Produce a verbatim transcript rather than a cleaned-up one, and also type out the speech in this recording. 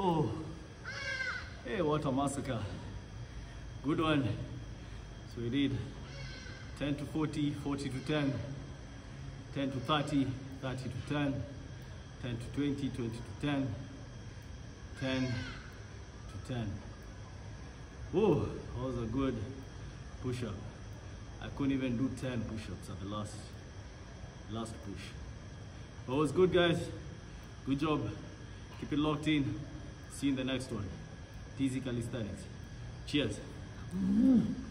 Oh, hey, what a massacre. Good one. So we did ten to forty, forty to ten, ten to thirty, thirty to ten, ten to twenty, twenty to ten, ten to ten. Oh, that was a good push-up. I couldn't even do ten push-ups at the last last push. But it was good, guys. Good job. Keep it locked in. See you in the next one. T I Z I Calisthenics. Cheers. Mm-hmm.